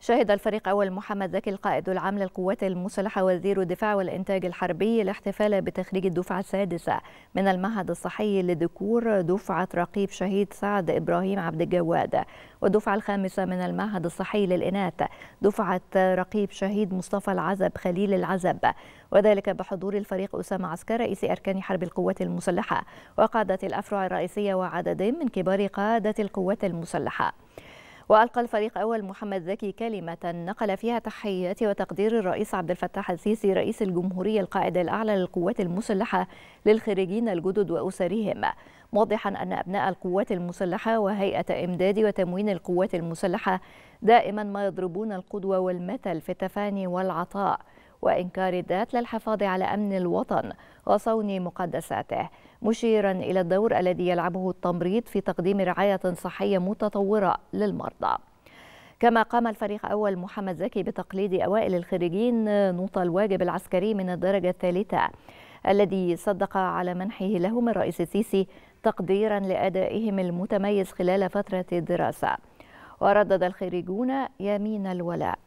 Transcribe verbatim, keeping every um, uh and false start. شهد الفريق أول محمد زكي القائد العام للقوات المسلحة وزير الدفاع والإنتاج الحربي الاحتفال بتخريج الدفعة السادسة من المعهد الصحي للذكور دفعة رقيب شهيد سعد ابراهيم عبد الجواد، والدفعة الخامسة من المعهد الصحي للإناث دفعة رقيب شهيد مصطفى العزب خليل العزب، وذلك بحضور الفريق اسامه عسكر رئيس اركان حرب القوات المسلحة وقادة الافرع الرئيسية وعددين من كبار قادة القوات المسلحة. وألقى الفريق أول محمد زكي كلمة نقل فيها تحيات وتقدير الرئيس عبد الفتاح السيسي رئيس الجمهورية القائد الأعلى للقوات المسلحة للخريجين الجدد وأسرهم، موضحا أن أبناء القوات المسلحة وهيئة إمداد وتموين القوات المسلحة دائما ما يضربون القدوة والمثل في التفاني والعطاء وإنكار الذات للحفاظ على أمن الوطن وصون مقدساته، مشيرا إلى الدور الذي يلعبه التمريض في تقديم رعاية صحية متطورة للمرضى. كما قام الفريق أول محمد زكي بتقليد أوائل الخريجين نوط الواجب العسكري من الدرجة الثالثة الذي صدق على منحه لهم الرئيس السيسي تقديرا لأدائهم المتميز خلال فترة الدراسة، وردد الخريجون يمين الولاء.